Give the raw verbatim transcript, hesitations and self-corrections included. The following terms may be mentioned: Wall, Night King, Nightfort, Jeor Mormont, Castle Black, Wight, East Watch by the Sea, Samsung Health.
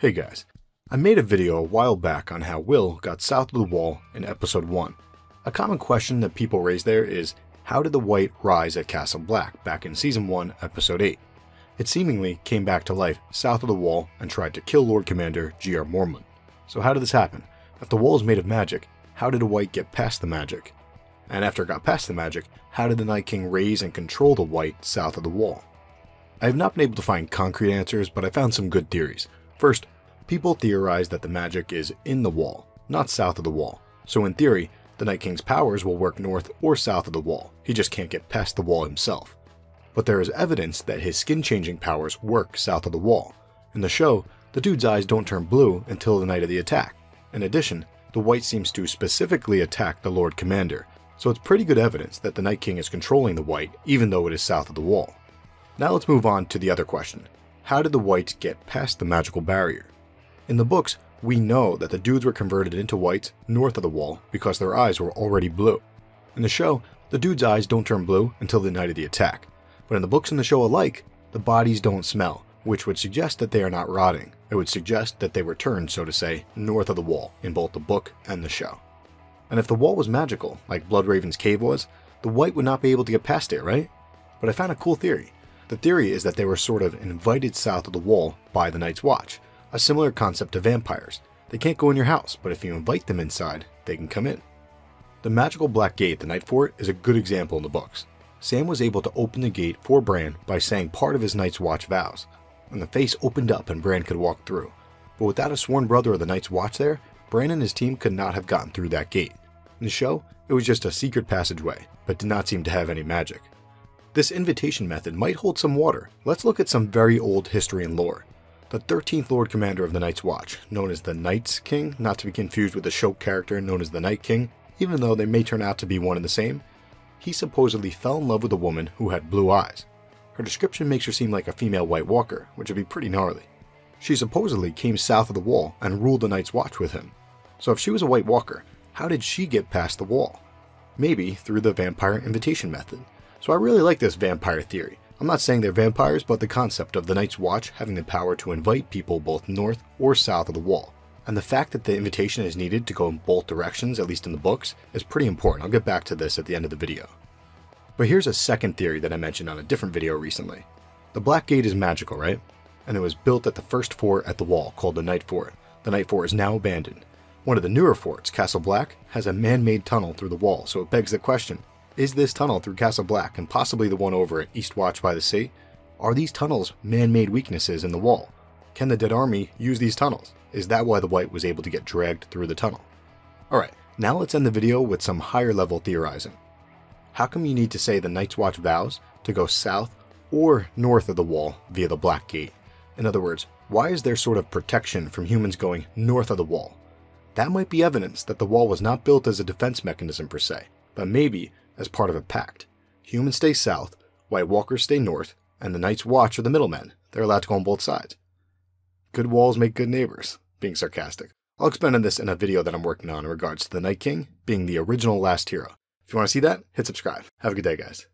Hey guys, I made a video a while back on how Will got south of the wall in episode one. A common question that people raise there is, how did the Wight rise at Castle Black back in season one episode eight? It seemingly came back to life south of the wall and tried to kill Lord Commander Jeor Mormont. So how did this happen? If the wall is made of magic, how did a Wight get past the magic? And after it got past the magic, how did the Night King raise and control the Wight south of the wall? I have not been able to find concrete answers, but I found some good theories. First, people theorize that the magic is in the wall, not south of the wall. So in theory, the Night King's powers will work north or south of the wall, he just can't get past the wall himself. But there is evidence that his skin-changing powers work south of the wall. In the show, the dude's eyes don't turn blue until the night of the attack. In addition, the Wight seems to specifically attack the Lord Commander, so it's pretty good evidence that the Night King is controlling the Wight even though it is south of the wall. Now let's move on to the other question. How did the Wights get past the magical barrier? In the books, we know that the dudes were converted into Wights north of the wall because their eyes were already blue. In the show, the dudes' eyes don't turn blue until the night of the attack, but in the books and the show alike, the bodies don't smell, which would suggest that they are not rotting. It would suggest that they were turned, so to say, north of the wall in both the book and the show. And if the wall was magical, like Bloodraven's cave was, the Wight would not be able to get past it, right? But I found a cool theory. The theory is that they were sort of invited south of the wall by the Night's Watch, a similar concept to vampires. They can't go in your house, but if you invite them inside, they can come in. The magical black gate, the Nightfort, is a good example in the books. Sam was able to open the gate for Bran by saying part of his Night's Watch vows, and the face opened up and Bran could walk through. But without a sworn brother of the Night's Watch there, Bran and his team could not have gotten through that gate. In the show, it was just a secret passageway, but did not seem to have any magic. This invitation method might hold some water. Let's look at some very old history and lore. The thirteenth Lord Commander of the Night's Watch, known as the Night King, not to be confused with the show character known as the Night King, even though they may turn out to be one and the same, he supposedly fell in love with a woman who had blue eyes. Her description makes her seem like a female White Walker, which would be pretty gnarly. She supposedly came south of the wall and ruled the Night's Watch with him. So if she was a White Walker, how did she get past the wall? Maybe through the vampire invitation method. So I really like this vampire theory. I'm not saying they're vampires, but the concept of the Night's Watch having the power to invite people both north or south of the wall. And the fact that the invitation is needed to go in both directions, at least in the books, is pretty important. I'll get back to this at the end of the video. But here's a second theory that I mentioned on a different video recently. The Black Gate is magical, right? And it was built at the first fort at the wall, called the Night Fort. The Night Fort is now abandoned. One of the newer forts, Castle Black, has a man-made tunnel through the wall, so it begs the question, is this tunnel through Castle Black, and possibly the one over at East Watch by the Sea, are these tunnels man-made weaknesses in the wall? Can the Dead Army use these tunnels? Is that why the Wight was able to get dragged through the tunnel? Alright, now let's end the video with some higher level theorizing. How come you need to say the Night's Watch vows to go south or north of the wall via the Black Gate? In other words, why is there sort of protection from humans going north of the wall? That might be evidence that the wall was not built as a defense mechanism per se, but maybe as part of a pact. Humans stay south, White Walkers stay north, and the Night's Watch are the middlemen. They're allowed to go on both sides. Good walls make good neighbors. Being sarcastic. I'll expand on this in a video that I'm working on in regards to the Night King being the original last hero. If you want to see that, hit subscribe. Have a good day, guys.